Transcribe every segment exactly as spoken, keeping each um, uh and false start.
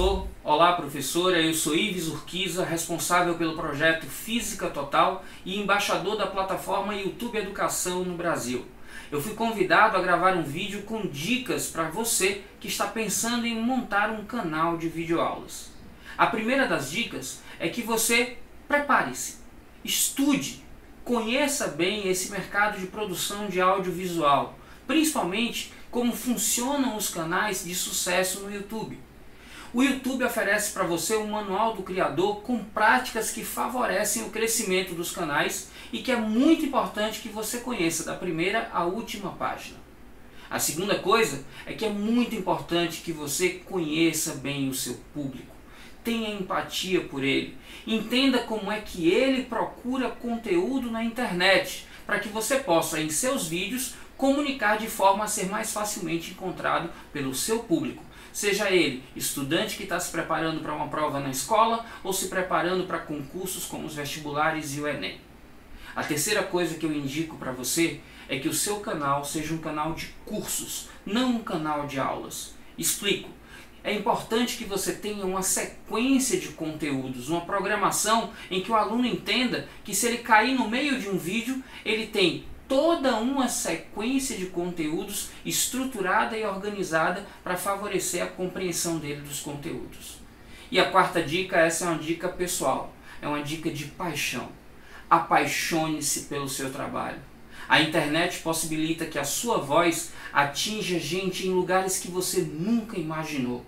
professor. Olá, professora. Eu sou Ives Urquiza, responsável pelo projeto Física Total e embaixador da plataforma YouTube Educação no Brasil. Eu fui convidado a gravar um vídeo com dicas para você que está pensando em montar um canal de videoaulas. A primeira das dicas é que você prepare-se, estude, conheça bem esse mercado de produção de audiovisual, principalmente como funcionam os canais de sucesso no YouTube. O YouTube oferece para você um manual do criador com práticas que favorecem o crescimento dos canais e que é muito importante que você conheça da primeira à última página. A segunda coisa é que é muito importante que você conheça bem o seu público, tenha empatia por ele, entenda como é que ele procura conteúdo na internet, para que você possa, em seus vídeos, comunicar de forma a ser mais facilmente encontrado pelo seu público. Seja ele estudante que está se preparando para uma prova na escola ou se preparando para concursos como os vestibulares e o Enem. A terceira coisa que eu indico para você é que o seu canal seja um canal de cursos, não um canal de aulas. Explico. É importante que você tenha uma sequência de conteúdos, uma programação em que o aluno entenda que se ele cair no meio de um vídeo, ele tem toda uma sequência de conteúdos estruturada e organizada para favorecer a compreensão dele dos conteúdos. E a quarta dica, essa é uma dica pessoal, é uma dica de paixão. Apaixone-se pelo seu trabalho. A internet possibilita que a sua voz atinja gente em lugares que você nunca imaginou.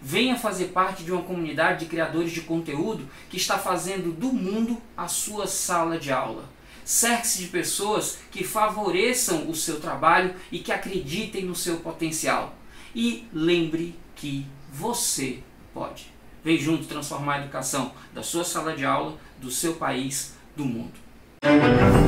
Venha fazer parte de uma comunidade de criadores de conteúdo que está fazendo do mundo a sua sala de aula. Cerque-se de pessoas que favoreçam o seu trabalho e que acreditem no seu potencial. E lembre que você pode. Vem junto transformar a educação da sua sala de aula, do seu país, do mundo.